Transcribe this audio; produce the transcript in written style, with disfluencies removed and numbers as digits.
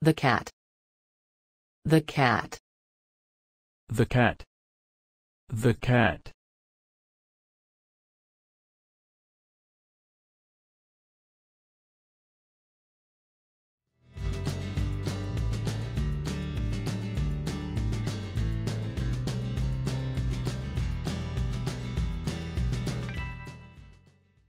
The cat. The cat. The cat. The cat.